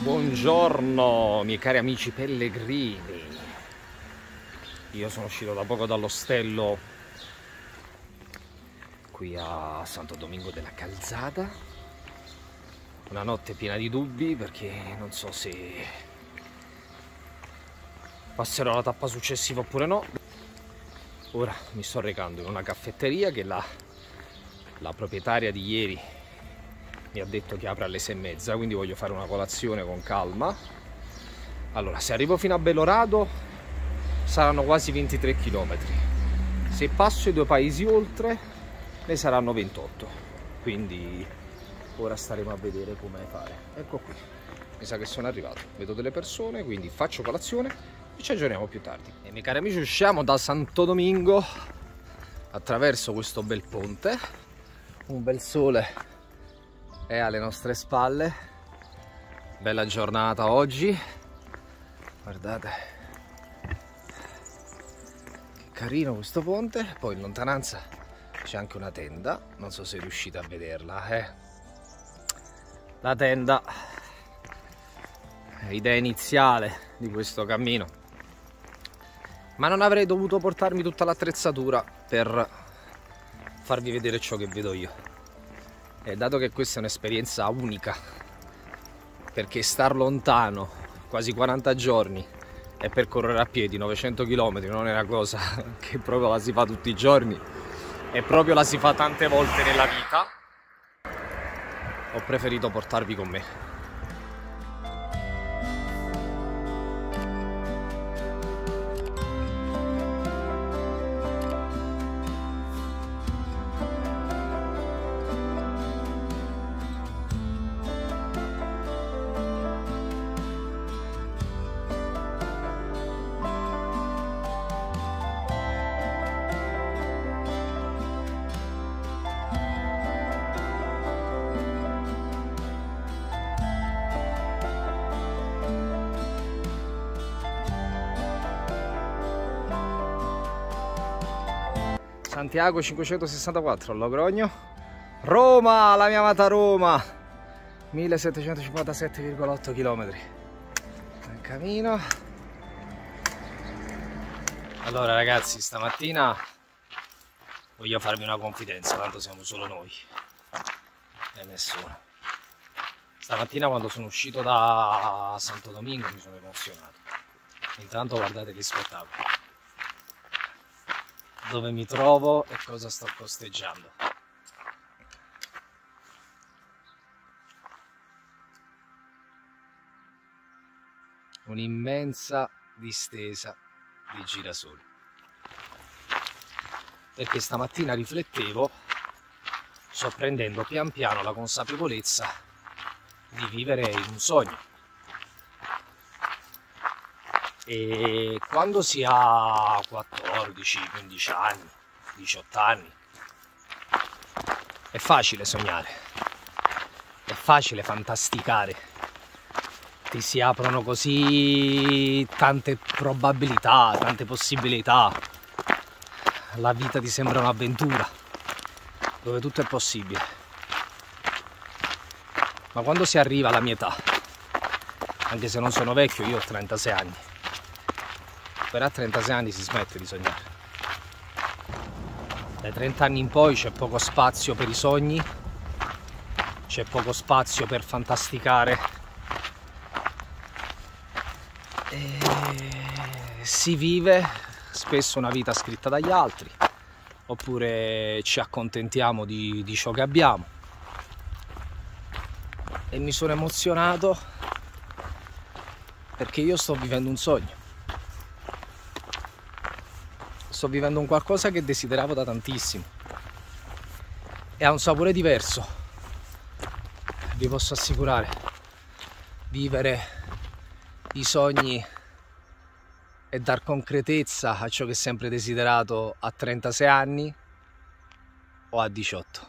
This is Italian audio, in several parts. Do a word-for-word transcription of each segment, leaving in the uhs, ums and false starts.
Buongiorno miei cari amici pellegrini. Io sono uscito da poco dall'ostello qui a Santo Domingo della Calzada. Una notte piena di dubbi perché non so se passerò alla tappa successiva oppure no. Ora mi sto recando in una caffetteria che la, la proprietaria di ieri mi ha detto che apre alle sei e mezza, quindi voglio fare una colazione con calma. Allora, se arrivo fino a Belorado saranno quasi ventitré chilometri, se passo i due paesi oltre ne saranno ventotto, quindi ora staremo a vedere come fare. Ecco qui, mi sa che sono arrivato, vedo delle persone, quindi faccio colazione e ci aggiorniamo più tardi. E miei cari amici, usciamo da Santo Domingo attraverso questo bel ponte, un bel sole è alle nostre spalle, bella giornata oggi, guardate che carino questo ponte. Poi in lontananza c'è anche una tenda, non so se riuscite a vederla, eh? La tenda, idea iniziale di questo cammino, ma non avrei dovuto portarmi tutta l'attrezzatura per farvi vedere ciò che vedo io. E dato che questa è un'esperienza unica, perché star lontano quasi quaranta giorni e percorrere a piedi novecento chilometri non è una cosa che proprio la si fa tutti i giorni e proprio la si fa tante volte nella vita, ho preferito portarvi con me. Santiago cinquecentosessantaquattro, Logroño, Roma, la mia amata Roma, millesettecentocinquantasette virgola otto chilometri, il cammino. Allora ragazzi, stamattina voglio farvi una confidenza, tanto siamo solo noi e nessuno. Stamattina quando sono uscito da Santo Domingo mi sono emozionato, intanto guardate che spettacolo. Dove mi trovo e cosa sto costeggiando. Un'immensa distesa di girasoli. Perché stamattina riflettevo, sto prendendo pian piano la consapevolezza di vivere in un sogno. E quando si ha quattordici, quindici anni, diciotto anni, è facile sognare, è facile fantasticare, ti si aprono così tante probabilità, tante possibilità, la vita ti sembra un'avventura dove tutto è possibile. Ma quando si arriva alla mia età, anche se non sono vecchio, io ho trentasei anni, però a trentasei anni si smette di sognare. Dai trenta anni in poi c'è poco spazio per i sogni, c'è poco spazio per fantasticare e si vive spesso una vita scritta dagli altri, oppure ci accontentiamo di, di ciò che abbiamo. E mi sono emozionato perché io sto vivendo un sogno. Sto vivendo un qualcosa che desideravo da tantissimo e ha un sapore diverso, vi posso assicurare. Vivere i sogni e dar concretezza a ciò che è sempre desiderato a trentasei anni o a diciotto,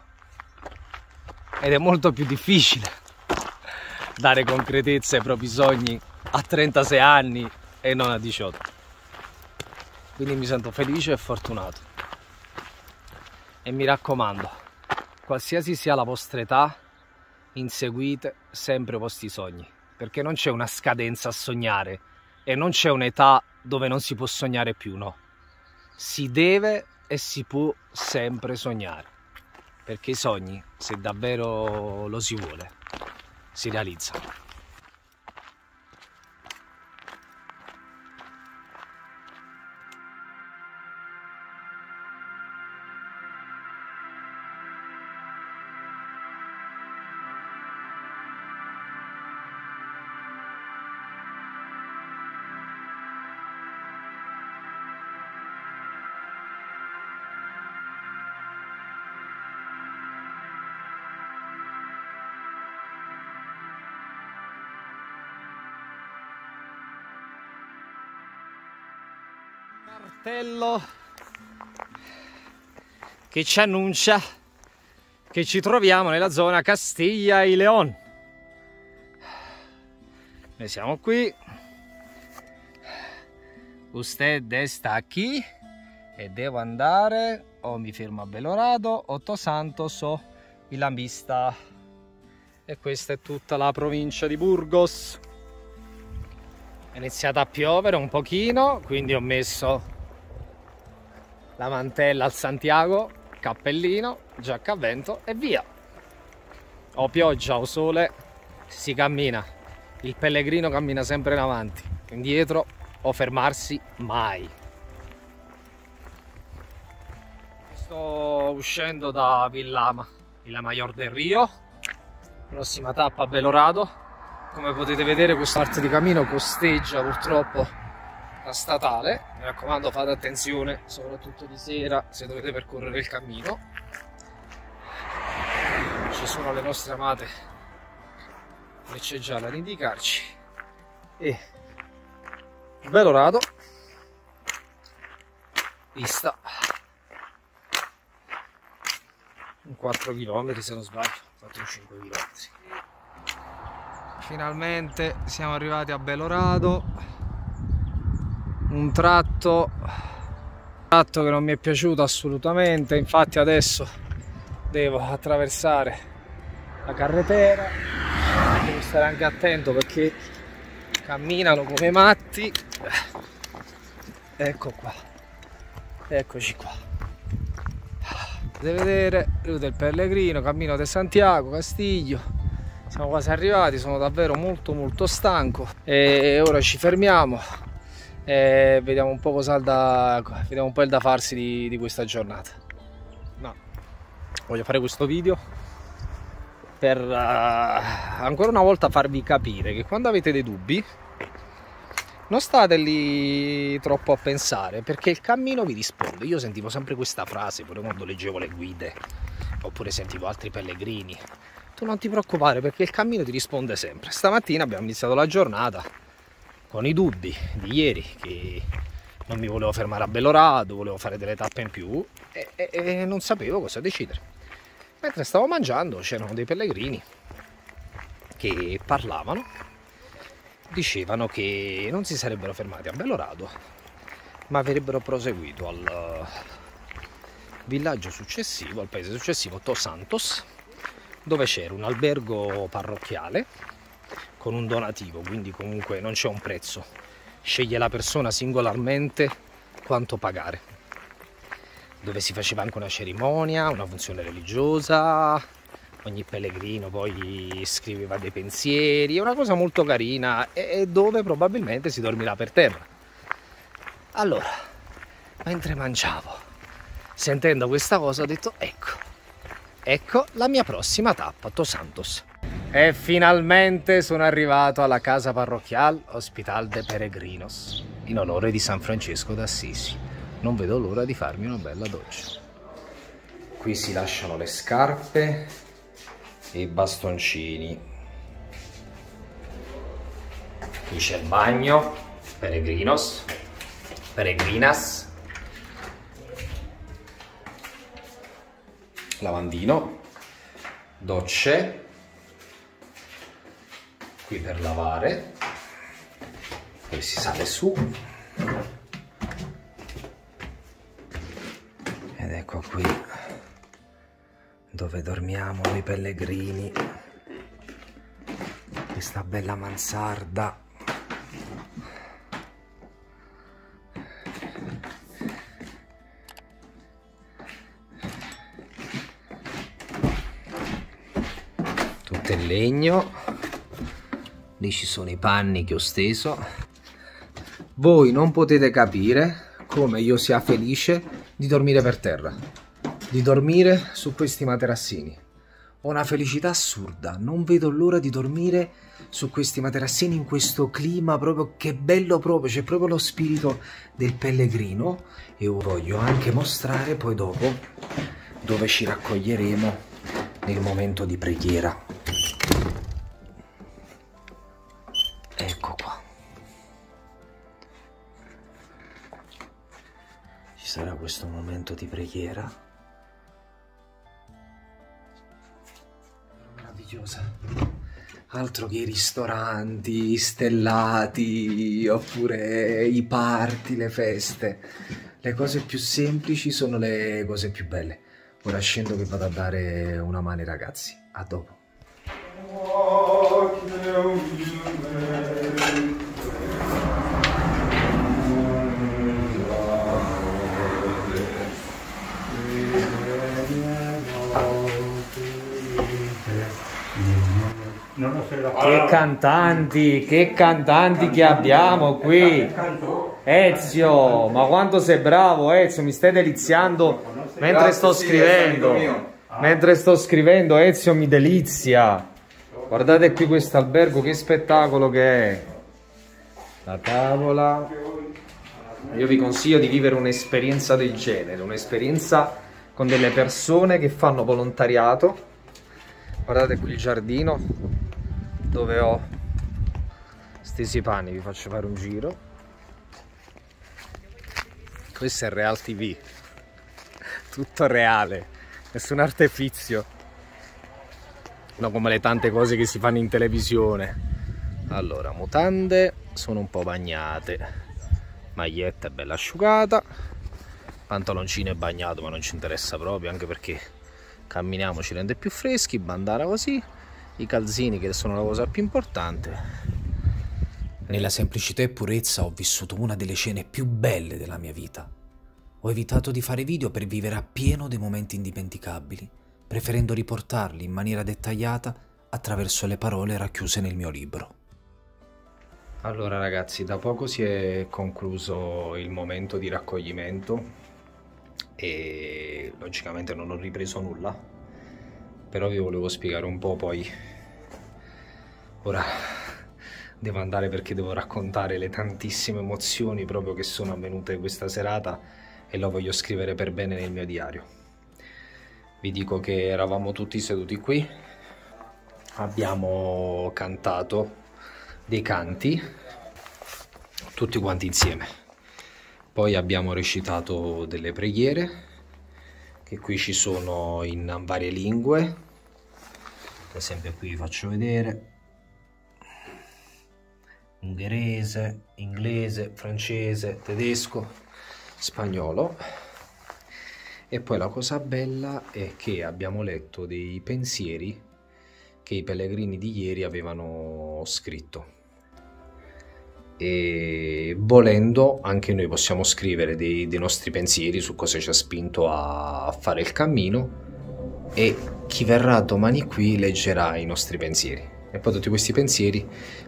ed è molto più difficile dare concretezza ai propri sogni a trentasei anni e non a diciotto. Quindi mi sento felice e fortunato. E mi raccomando, qualsiasi sia la vostra età, inseguite sempre i vostri sogni. perché non c'è una scadenza a sognare e non c'è un'età dove non si può sognare più, no. Si deve e si può sempre sognare, perché i sogni, se davvero lo si vuole, si realizzano. Cartello che ci annuncia che ci troviamo nella zona Castiglia e Leone. Noi siamo qui. Usted está aquí e devo andare o mi fermo a Belorado o Tosantos o Villambista. E questa è tutta la provincia di Burgos. È iniziata a piovere un pochino, quindi ho messo la mantella al Santiago, cappellino, giacca a vento e via. O pioggia o sole, si cammina. Il pellegrino cammina sempre in avanti, indietro o fermarsi mai. Sto uscendo da Villa, Villa Mayor del Rio, prossima tappa a Belorado. Come potete vedere, questa parte di cammino costeggia purtroppo la statale. Mi raccomando, fate attenzione, soprattutto di sera, se dovete percorrere il cammino. Ci sono le nostre amate frecce gialle ad indicarci. E Belorado, vista un quattro chilometri se non sbaglio, quattro o cinque chilometri. Finalmente siamo arrivati a Belorado, un tratto, un tratto che non mi è piaciuto assolutamente, infatti adesso devo attraversare la carretera, devo stare anche attento perché camminano come matti. Ecco qua, eccoci qua, potete vedere, Rio del Pellegrino, Cammino de Santiago, Castiglio. Siamo quasi arrivati, sono davvero molto molto stanco e ora ci fermiamo e vediamo un po' cosa da, vediamo un po' il da farsi di, di questa giornata. No, voglio fare questo video per uh, ancora una volta farvi capire che quando avete dei dubbi non state lì troppo a pensare, perché il cammino vi risponde. Io sentivo sempre questa frase pure quando leggevo le guide oppure sentivo altri pellegrini: non ti preoccupare perché il cammino ti risponde sempre. Stamattina abbiamo iniziato la giornata con i dubbi di ieri, che non mi volevo fermare a Belorado, volevo fare delle tappe in più e, e, e non sapevo cosa decidere. Mentre stavo mangiando c'erano dei pellegrini che parlavano, dicevano che non si sarebbero fermati a Belorado ma avrebbero proseguito al villaggio successivo, al paese successivo, Tosantos, dove c'era un albergo parrocchiale con un donativo, quindi comunque non c'è un prezzo, sceglie la persona singolarmente quanto pagare, dove si faceva anche una cerimonia, una funzione religiosa, ogni pellegrino poi scriveva dei pensieri, è una cosa molto carina e dove probabilmente si dormirà per terra. Allora, mentre mangiavo, sentendo questa cosa ho detto ecco, Ecco la mia prossima tappa, Tosantos. E finalmente sono arrivato alla casa parrocchiale Hospital de Peregrinos, in onore di San Francesco d'Assisi. Non vedo l'ora di farmi una bella doccia. Qui si lasciano le scarpe e i bastoncini. Qui c'è il bagno, Peregrinos, Peregrinas. Lavandino, docce, qui per lavare, poi si sale su ed ecco qui dove dormiamo noi pellegrini. questa bella mansarda. Tutto in legno. Lì ci sono i panni che ho steso. Voi non potete capire come io sia felice di dormire per terra, di dormire su questi materassini. Ho una felicità assurda, non vedo l'ora di dormire su questi materassini in questo clima proprio, che bello proprio, c'è proprio lo spirito del pellegrino. E vi voglio anche mostrare poi dopo dove ci raccoglieremo nel momento di preghiera. Ecco qua. Ci sarà questo momento di preghiera. Altro che i ristoranti stellati oppure i party, le feste. Le cose più semplici sono le cose più belle. Ora scendo che vado a dare una mano ai ragazzi. A dopo. Non lo so, che cantanti, che cantanti che abbiamo qui! Ezio, ma quanto sei bravo, Ezio, mi stai deliziando mentre sto scrivendo. Mentre sto scrivendo, Ezio mi delizia. Guardate qui questo albergo, che spettacolo che è! La tavola. Io vi consiglio di vivere un'esperienza del genere, un'esperienza con delle persone che fanno volontariato. Guardate qui il giardino, dove ho stesi i panni, vi faccio fare un giro. Questo è Real tivù, tutto reale, nessun artificio, non come le tante cose che si fanno in televisione. Allora, mutande sono un po' bagnate, maglietta è bella asciugata, pantaloncino è bagnato ma non ci interessa proprio, anche perché camminiamo ci rende più freschi, bandana così. I calzini che sono la cosa più importante. Nella semplicità e purezza ho vissuto una delle cene più belle della mia vita. Ho evitato di fare video per vivere appieno dei momenti indimenticabili, preferendo riportarli in maniera dettagliata attraverso le parole racchiuse nel mio libro. Allora ragazzi, da poco si è concluso il momento di raccoglimento e logicamente non ho ripreso nulla. Però vi volevo spiegare un po', poi ora devo andare perché devo raccontare le tantissime emozioni proprio che sono avvenute questa serata e lo voglio scrivere per bene nel mio diario. Vi dico che eravamo tutti seduti qui, abbiamo cantato dei canti tutti quanti insieme, poi abbiamo recitato delle preghiere che qui ci sono in varie lingue. Ad esempio qui vi faccio vedere ungherese, inglese, francese, tedesco, spagnolo. E poi la cosa bella è che abbiamo letto dei pensieri che i pellegrini di ieri avevano scritto. E volendo anche noi possiamo scrivere dei, dei nostri pensieri su cosa ci ha spinto a fare il cammino, e chi verrà domani qui leggerà i nostri pensieri e poi tutti questi pensieri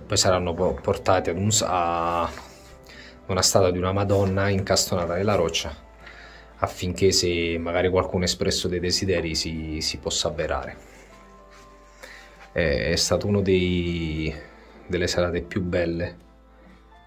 poi saranno portati ad un, a una statua di una Madonna incastonata nella roccia, affinché se magari qualcuno ha espresso dei desideri si, si possa avverare. È, è stato uno dei, delle serate più belle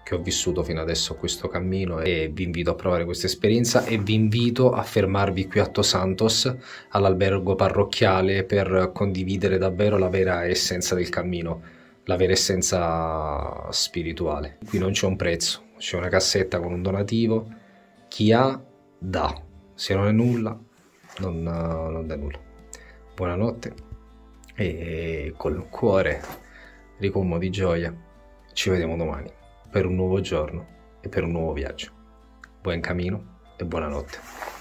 che ho vissuto fino adesso questo cammino, e vi invito a provare questa esperienza e vi invito a fermarvi qui a Tosantos all'albergo parrocchiale per condividere davvero la vera essenza del cammino, la vera essenza spirituale. Qui non c'è un prezzo, c'è una cassetta con un donativo, chi ha dà, se non è nulla non, non dà nulla. Buonanotte e col cuore ricombo di gioia ci vediamo domani per un nuovo giorno e per un nuovo viaggio. Buon cammino e buonanotte.